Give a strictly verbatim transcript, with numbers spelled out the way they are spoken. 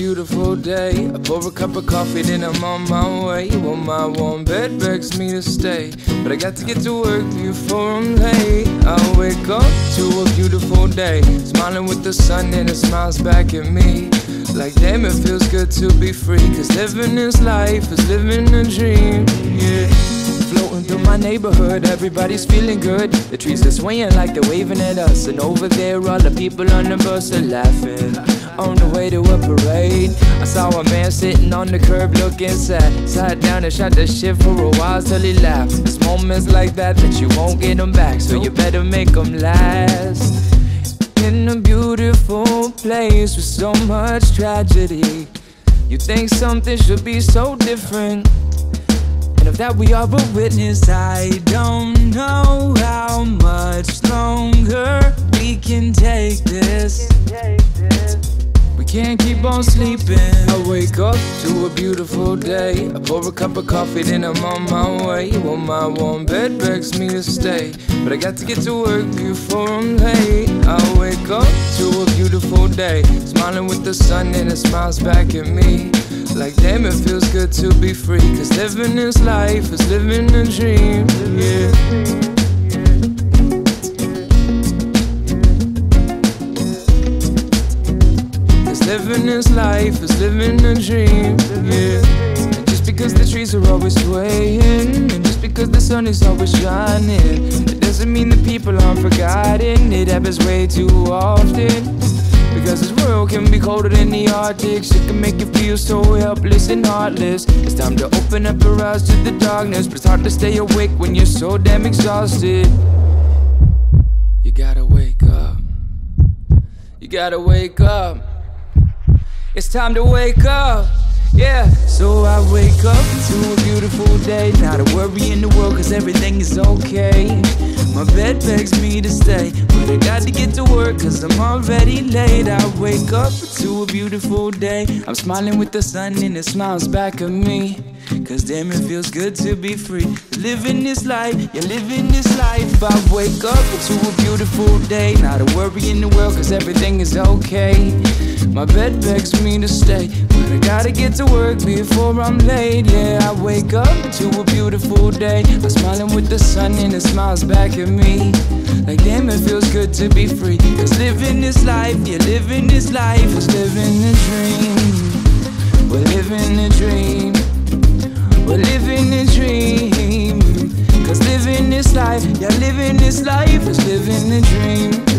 beautiful day. I pour a cup of coffee, then I'm on my way. Well, my warm bed begs me to stay, but I got to get to work before I'm late. I wake up to a beautiful day, smiling with the sun and it smiles back at me. Like damn, it feels good to be free, cause living this life is living a dream, yeah. Floating through my neighborhood, everybody's feeling good. The trees are swaying like they're waving at us, and over there all the people on the bus are laughing. On the way to a parade, I saw a man sitting on the curb looking sad. Sat down and shot the shit for a while till he laughed. It's moments like that that you won't get them back, so you better make them last. In a beautiful place with so much tragedy, you think something should be so different, and of that we are a witness. I don't know how much longer we can take this. We can't keep on sleeping. I wake up to a beautiful day. I pour a cup of coffee, then I'm on my way. Well, my warm bed begs me to stay, but I got to get to work before I'm late. I wake up to a beautiful day, smiling with the sun and it smiles back at me. Like damn, it feels good to be free, cause living this life is living a dream, yeah. Living this life is living a dream, yeah. And just because the trees are always swaying, and just because the sun is always shining, it doesn't mean the people aren't forgotten. It happens way too often, because this world can be colder than the Arctic. Shit can make you feel so helpless and heartless. It's time to open up your eyes to the darkness, but it's hard to stay awake when you're so damn exhausted. You gotta wake up. You gotta wake up. It's time to wake up, yeah. So I wake up to a beautiful day, not a worry in the world cause everything is okay. My bed begs me to stay, but I got to get to work cause I'm already late. I wake up to a beautiful day, I'm smiling with the sun and it smiles back at me. Cause damn, it feels good to be free, living this life, yeah, living this life. I wake up to a beautiful day, not a worry in the world cause everything is okay. My bed begs me to stay, but I gotta get to work before I'm late, yeah. I wake up to a beautiful day, I'm smiling with the sun and it smiles back at me. Like damn, it feels good to be free, cause living this life, yeah, living this life is living a dream. We're living a dream. We're living a dream. Cause living this life, yeah, living this life is living a dream.